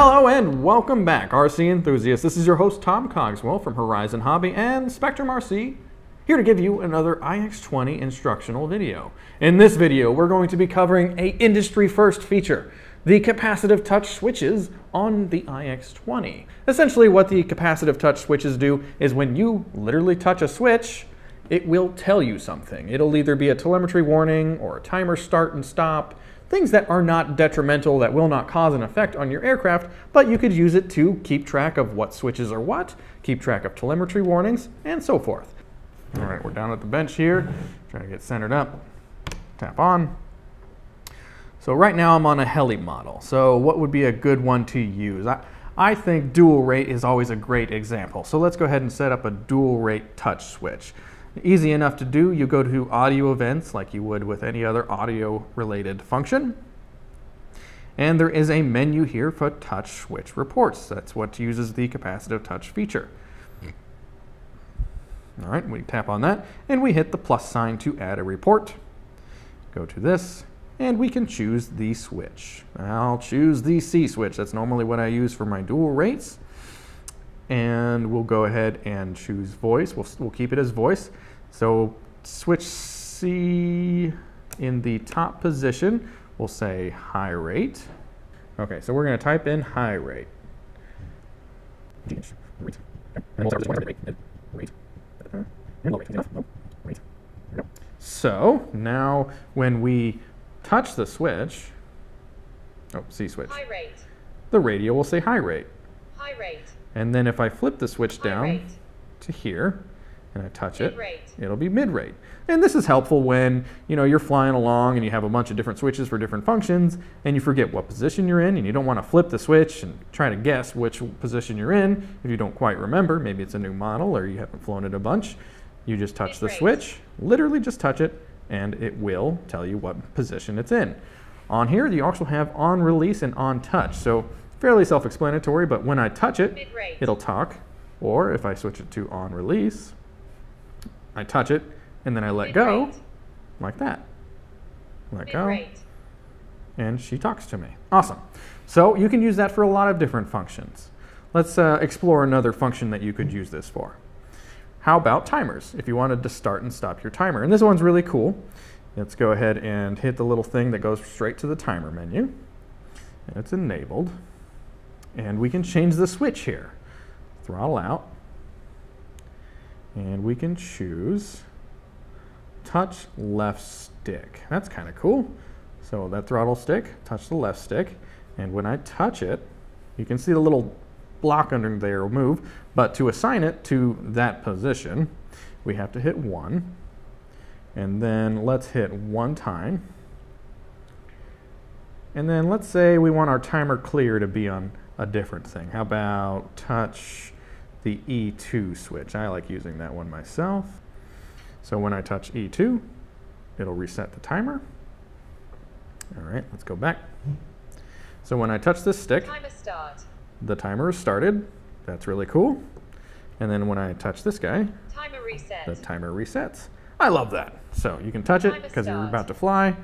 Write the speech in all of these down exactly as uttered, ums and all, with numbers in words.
Hello and welcome back, R C enthusiasts. This is your host, Tom Cogswell from Horizon Hobby and Spektrum R C, here to give you another i X twenty instructional video. In this video, we're going to be covering an industry-first feature, the capacitive touch switches on the i X twenty. Essentially, what the capacitive touch switches do is when you literally touch a switch, it will tell you something. It'll either be a telemetry warning or a timer start and stop, things that are not detrimental, that will not cause an effect on your aircraft, but you could use it to keep track of what switches are what, keep track of telemetry warnings, and so forth. All right, we're down at the bench here, trying to get centered up, tap on. So right now I'm on a heli model, so what would be a good one to use? I, I think dual rate is always a great example, so let's go ahead and set up a dual rate touch switch. Easy enough to do. You go to audio events like you would with any other audio related function, and there is a menu here for touch switch reports. That's what uses the capacitive touch feature. All right, we tap on that and we hit the plus sign to add a report. Go to this and we can choose the switch. I'll choose the C switch. That's normally what I use for my dual rates. And we'll go ahead and choose voice. We'll, we'll keep it as voice. So switch C in the top position. We'll say high rate. Okay, so we're going to type in high rate. So now when we touch the switch, oh, C switch, high rate. The radio will say high rate. High rate. And then if I flip the switch down to here and I touch it, it'll be mid-rate. And this is helpful when, you know, you're flying along and you have a bunch of different switches for different functions and you forget what position you're in and you don't want to flip the switch and try to guess which position you're in. If you don't quite remember, maybe it's a new model or you haven't flown it a bunch, you just touch the switch, literally just touch it, and it will tell you what position it's in. On here, you also have on release and on touch. So fairly self-explanatory, but when I touch it, it'll talk. Or if I switch it to on release, I touch it and then I let go, like that. Let go, and she talks to me. Awesome. So you can use that for a lot of different functions. Let's uh, explore another function that you could use this for. How about timers? If you wanted to start and stop your timer, and this one's really cool. Let's go ahead and hit the little thing that goes straight to the timer menu. And it's enabled. And we can change the switch here. Throttle out. And we can choose touch left stick. That's kind of cool. So that throttle stick, touch the left stick. And when I touch it, you can see the little block under there will move. But to assign it to that position, we have to hit one. And then let's hit one time. And then let's say we want our timer clear to be on a different thing. How about touch the E two switch? I like using that one myself. So when I touch E two, it'll reset the timer. All right, let's go back. So when I touch this stick, timer start. The timer is started. That's really cool. And then when I touch this guy, timer resets. The timer resets. I love that. So you can touch it because you're about to fly.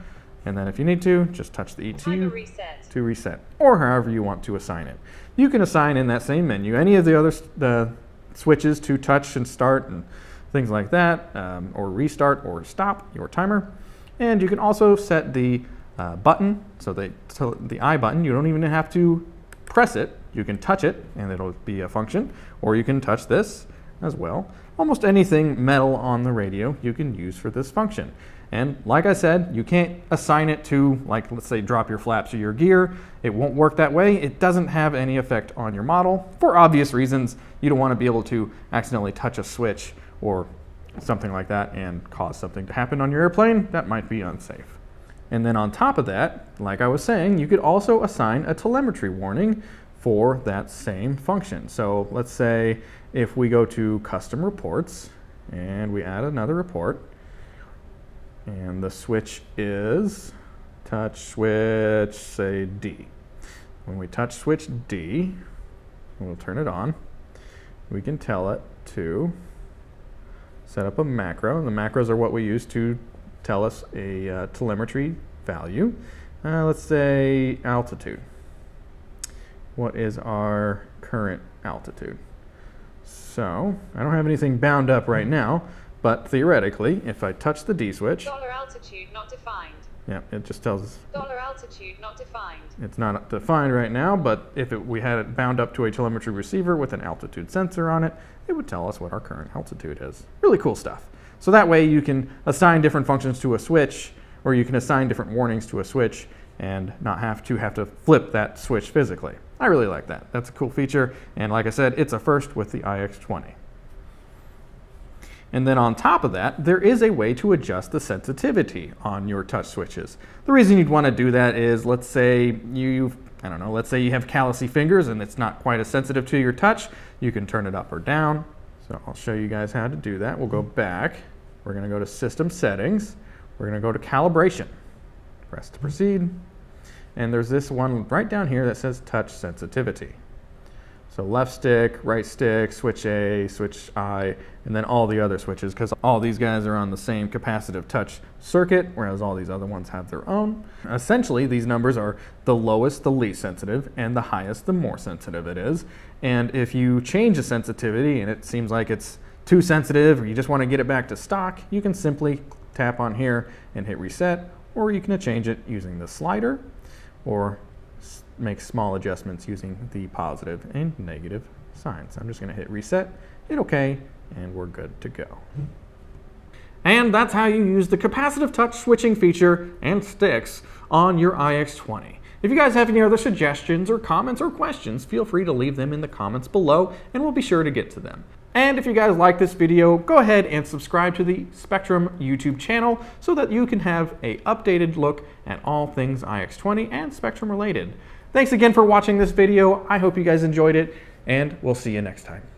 And then if you need to, just touch the E two reset. to reset, or however you want to assign it. You can assign in that same menu any of the other uh, switches to touch and start and things like that, um, or restart or stop your timer. And you can also set the uh, button, so the, so the I button, you don't even have to press it. You can touch it and it'll be a function, or you can touch this as well. Almost anything metal on the radio you can use for this function. And like I said, you can't assign it to, like, let's say drop your flaps or your gear. It won't work that way. It doesn't have any effect on your model for obvious reasons. You don't want to be able to accidentally touch a switch or something like that and cause something to happen on your airplane. That might be unsafe. And then on top of that, like I was saying, you could also assign a telemetry warning for that same function. So let's say if we go to custom reports and we add another report, and the switch is touch switch, say D. When we touch switch D, we'll turn it on. We can tell it to set up a macro. And the macros are what we use to tell us a uh, telemetry value. Uh, let's say altitude. what is our current altitude. So I don't have anything bound up right now, but theoretically, if I touch the D switch, dollar altitude not defined. Yeah, it just tells us dollar altitude not defined. It's not defined right now, but if it, we had it bound up to a telemetry receiver with an altitude sensor on it, it would tell us what our current altitude is. Really cool stuff. So that way you can assign different functions to a switch, or you can assign different warnings to a switch and not have to have to flip that switch physically. I really like that. That's a cool feature, and like I said, it's a first with the i X twenty. And then on top of that, there is a way to adjust the sensitivity on your touch switches. The reason you'd want to do that is, let's say you've, I don't know, let's say you have callousy fingers and it's not quite as sensitive to your touch, you can turn it up or down. So I'll show you guys how to do that. We'll go back. We're going to go to System Settings. We're going to go to Calibration. Press to proceed. And there's this one right down here that says Touch Sensitivity. So left stick, right stick, switch A, switch I, and then all the other switches, because all these guys are on the same capacitive touch circuit, whereas all these other ones have their own. Essentially, these numbers are the lowest, the least sensitive, and the highest, the more sensitive it is. And if you change the sensitivity and it seems like it's too sensitive, or you just want to get it back to stock, you can simply tap on here and hit reset, or you can change it using the slider, or make small adjustments using the positive and negative signs. I'm just going to hit reset, hit OK, and we're good to go. And that's how you use the capacitive touch switching feature and sticks on your i X twenty. If you guys have any other suggestions or comments or questions, feel free to leave them in the comments below, and we'll be sure to get to them. And if you guys like this video, go ahead and subscribe to the Spektrum YouTube channel so that you can have an updated look at all things i X twenty and Spektrum related. Thanks again for watching this video. I hope you guys enjoyed it, and we'll see you next time.